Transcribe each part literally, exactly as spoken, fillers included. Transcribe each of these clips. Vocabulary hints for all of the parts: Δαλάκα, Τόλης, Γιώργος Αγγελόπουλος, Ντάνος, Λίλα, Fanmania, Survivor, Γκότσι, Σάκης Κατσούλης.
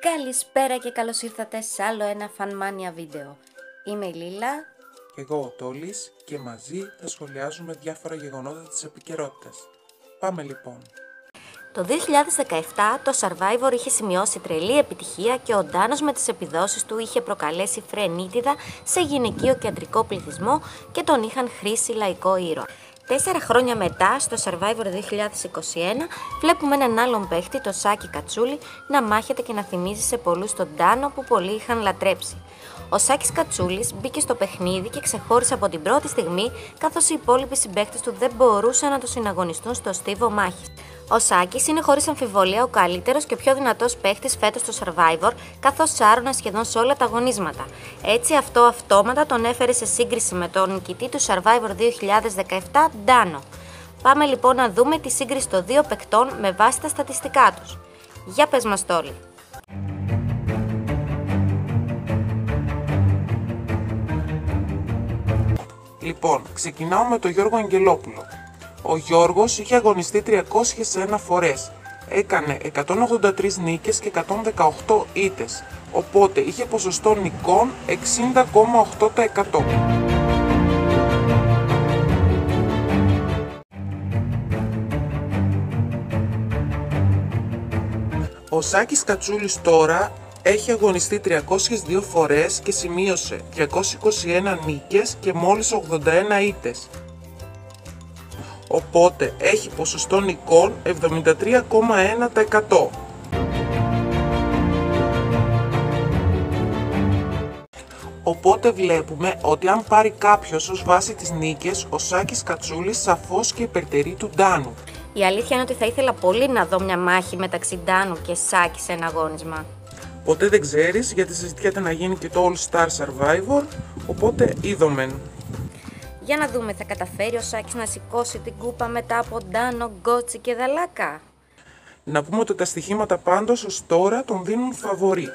Καλησπέρα και καλώς ήρθατε σε άλλο ένα Fanmania βίντεο. Είμαι η Λίλα. Και εγώ ο Τόλης και μαζί θα σχολιάζουμε διάφορα γεγονότα της επικαιρότητας. Πάμε λοιπόν. Το δύο χιλιάδες δεκαεπτά το Survivor είχε σημειώσει τρελή επιτυχία και ο Ντάνος με τις επιδόσεις του είχε προκαλέσει φρενίτιδα σε γυναικείο κεντρικό πληθυσμό και τον είχαν χρήσει λαϊκό ήρωα. Τέσσερα χρόνια μετά, στο Survivor δύο χιλιάδες είκοσι ένα, βλέπουμε έναν άλλον παίχτη, τον Σάκη Κατσούλη, να μάχεται και να θυμίζει σε πολλούς τον Ντάνο που πολλοί είχαν λατρέψει. Ο Σάκης Κατσούλης μπήκε στο παιχνίδι και ξεχώρισε από την πρώτη στιγμή, καθώς οι υπόλοιποι συμπαίχτες του δεν μπορούσαν να το συναγωνιστούν στο στίβο μάχης. Ο Σάκης είναι χωρίς αμφιβολία ο καλύτερος και πιο δυνατός παίχτης φέτος στο Survivor, καθώς σάρωνε σχεδόν σε όλα τα αγωνίσματα. Έτσι αυτό αυτόματα τον έφερε σε σύγκριση με τον νικητή του Survivor δύο χιλιάδες δεκαεπτά, Ντάνο. Πάμε λοιπόν να δούμε τη σύγκριση των δύο παικτών με βάση τα στατιστικά τους. Για πες μας, Τόλη. Λοιπόν, ξεκινάω με τον Γιώργο Αγγελόπουλο. Ο Γιώργος είχε αγωνιστεί τριακόσιες μία φορές, έκανε εκατόν ογδόντα τρεις νίκες και εκατόν δεκαοκτώ ήττες, οπότε είχε ποσοστό νικών εξήντα κόμμα οκτώ τοις εκατό. Ο Σάκης Κατσούλης τώρα έχει αγωνιστεί τριακόσιες δύο φορές και σημείωσε διακόσιες είκοσι ένα νίκες και μόλις ογδόντα ένα ήττες. Οπότε έχει ποσοστό νικών εβδομήντα τρία κόμμα ένα τοις εκατό. Οπότε βλέπουμε ότι αν πάρει κάποιος ως βάση τις νίκες, ο Σάκης Κατσούλης σαφώς και υπερτερεί του Ντάνου. Η αλήθεια είναι ότι θα ήθελα πολύ να δω μια μάχη μεταξύ Ντάνου και Σάκη σε ένα αγώνισμα. Ποτέ δεν ξέρεις, γιατί συζητιέται να γίνει και το All Star Survivor, οπότε είδομεν. Για να δούμε, θα καταφέρει ο Σάκης να σηκώσει την κούπα μετά από Ντάνο, Γκότσι και Δαλάκα. Να πούμε ότι τα στοιχήματα πάντως ως τώρα τον δίνουν φαβορί.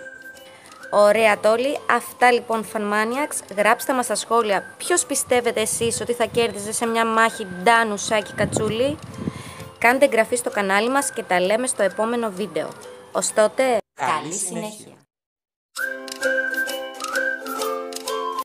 Ωραία, Τόλη. Αυτά λοιπόν, Fanmaniacs. Γράψτε μας στα σχόλια ποιος πιστεύετε εσείς ότι θα κέρδιζε σε μια μάχη Ντάνου, Σάκη, Κατσούλη. Κάντε εγγραφή στο κανάλι μας και τα λέμε στο επόμενο βίντεο. Ως τότε, καλή συνέχεια.